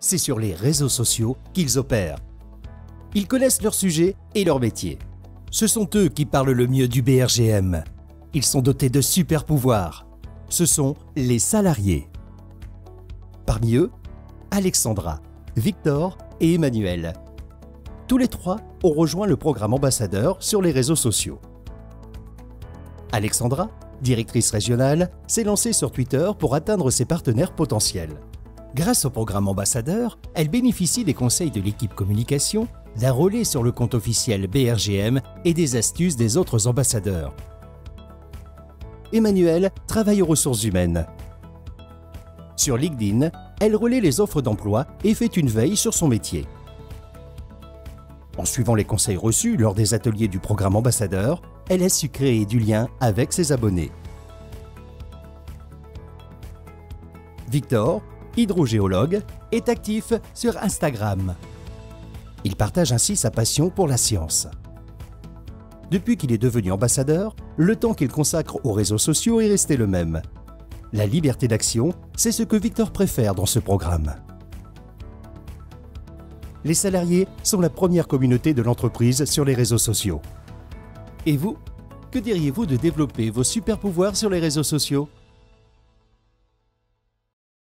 c'est sur les réseaux sociaux qu'ils opèrent. Ils connaissent leur sujet et leur métier. Ce sont eux qui parlent le mieux du BRGM. Ils sont dotés de super pouvoirs. Ce sont les salariés. Parmi eux, Alexandra, Victor et Emmanuelle. Tous les trois ont rejoint le programme ambassadeur sur les réseaux sociaux. Alexandra, directrice régionale, s'est lancée sur Twitter pour atteindre ses partenaires potentiels. Grâce au programme ambassadeur, elle bénéficie des conseils de l'équipe communication, d'un relais sur le compte officiel BRGM et des astuces des autres ambassadeurs. Emmanuelle travaille aux ressources humaines. Sur LinkedIn, elle relaie les offres d'emploi et fait une veille sur son métier. En suivant les conseils reçus lors des ateliers du programme ambassadeur, elle a su créer du lien avec ses abonnés. Victor, hydrogéologue, est actif sur Instagram. Il partage ainsi sa passion pour la science. Depuis qu'il est devenu ambassadeur, le temps qu'il consacre aux réseaux sociaux est resté le même. La liberté d'action, c'est ce que Victor préfère dans ce programme. Les salariés sont la première communauté de l'entreprise sur les réseaux sociaux. Et vous, que diriez-vous de développer vos super pouvoirs sur les réseaux sociaux ?